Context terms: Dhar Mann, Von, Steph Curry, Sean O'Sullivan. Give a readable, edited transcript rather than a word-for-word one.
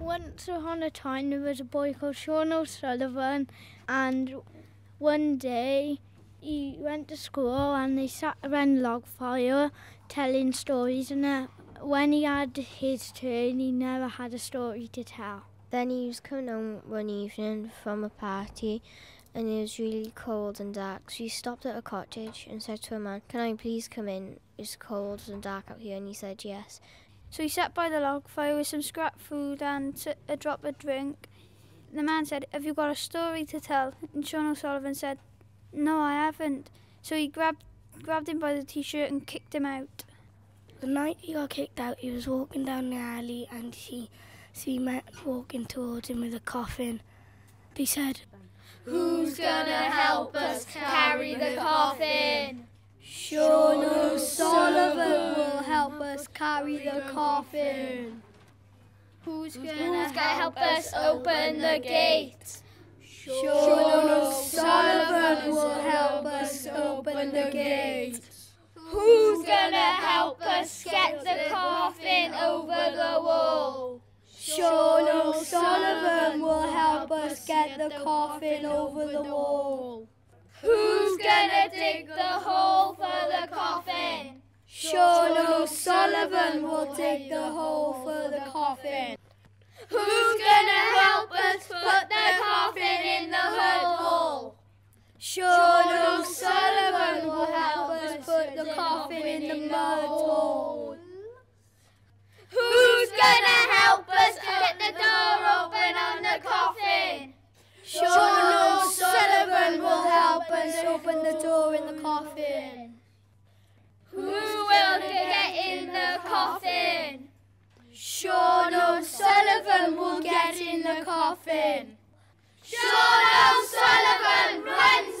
Once upon a time, there was a boy called Sean O'Sullivan, and one day he went to school and they sat around a log fire telling stories, and when he had his turn, he never had a story to tell. Then he was coming home one evening from a party and it was really cold and dark, so he stopped at a cottage and said to a man, "Can I please come in? It's cold and dark out here." And he said yes. So he sat by the log fire with some scrap food and a drop of drink. The man said, "Have you got a story to tell?" And Sean O'Sullivan said, "No, I haven't." So he grabbed him by the t-shirt and kicked him out. The night he got kicked out, he was walking down the alley and he see a man walking towards him with a coffin. They said, "Who's gonna help us carry the coffin?" "Sean O'Sullivan will help us carry the coffin." Who's gonna help us open the gate? "Sean O'Sullivan will help us open the gate." "Who's gonna help us get the coffin over the wall?" "Sean O'Sullivan will help us get the coffin over the wall." "Who's gonna dig the hole for the coffin?" "Sean O'Sullivan will dig the hole for the coffin." "Who's gonna help us put the coffin in the hole?" "Sean O'Sullivan will help us put the coffin in the mud hole." "Who's gonna help us get the door open on the coffin?" "Sean O'Sullivan will help us open the door in the coffin." "Who will get in the coffin?" "Sean O'Sullivan will get in the coffin." "Sean O'Sullivan runs